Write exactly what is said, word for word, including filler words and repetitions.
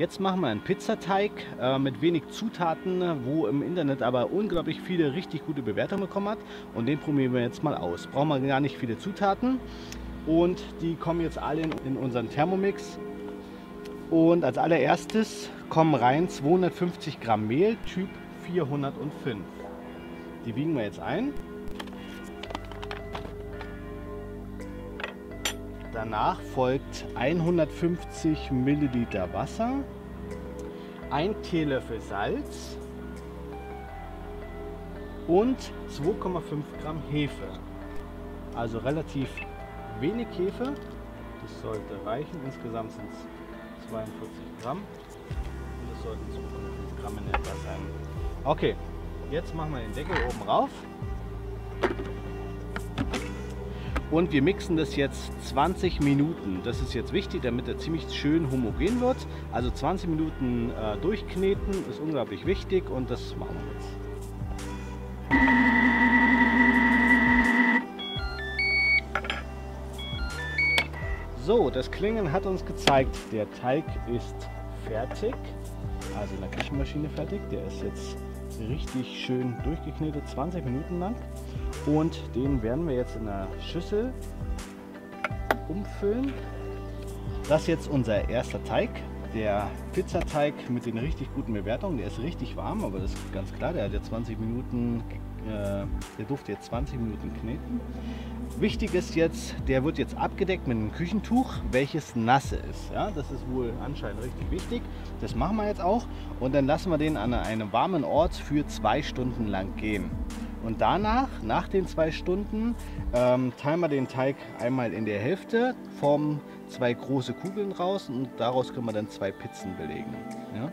Jetzt machen wir einen Pizzateig äh, mit wenig Zutaten, wo im Internet aber unglaublich viele richtig gute Bewertungen bekommen hat. Und den probieren wir jetzt mal aus. Brauchen wir gar nicht viele Zutaten. Und die kommen jetzt alle in, in unseren Thermomix. Und als allererstes kommen rein zweihundertfünfzig Gramm Mehl, Typ vierhundertfünf. Die wiegen wir jetzt ein. Danach folgt hundertfünfzig Milliliter Wasser, ein Teelöffel Salz und zwei Komma fünf Gramm Hefe. Also relativ wenig Hefe, das sollte reichen, insgesamt sind es zweiundvierzig Gramm und es sollten zwei Komma fünf Gramm in etwa sein. Okay, jetzt machen wir den Deckel oben rauf. Und wir mixen das jetzt zwanzig Minuten. Das ist jetzt wichtig, damit er ziemlich schön homogen wird. Also zwanzig Minuten äh, durchkneten ist unglaublich wichtig und das machen wir jetzt. So, das Klingeln hat uns gezeigt, der Teig ist fertig. Also in der Küchenmaschine fertig. Der ist jetzt richtig schön durchgeknetet, zwanzig Minuten lang. Und den werden wir jetzt in einer Schüssel umfüllen. Das ist jetzt unser erster Teig, der Pizzateig mit den richtig guten Bewertungen. Der ist richtig warm, aber das ist ganz klar, der hat jetzt zwanzig Minuten, äh, der durfte jetzt zwanzig Minuten kneten. Wichtig ist jetzt, der wird jetzt abgedeckt mit einem Küchentuch, welches nasse ist. Ja, das ist wohl anscheinend richtig wichtig. Das machen wir jetzt auch und dann lassen wir den an einem warmen Ort für zwei Stunden lang gehen. Und danach, nach den zwei Stunden, ähm, teilen wir den Teig einmal in der Hälfte, formen zwei große Kugeln raus und daraus können wir dann zwei Pizzen belegen. Ja?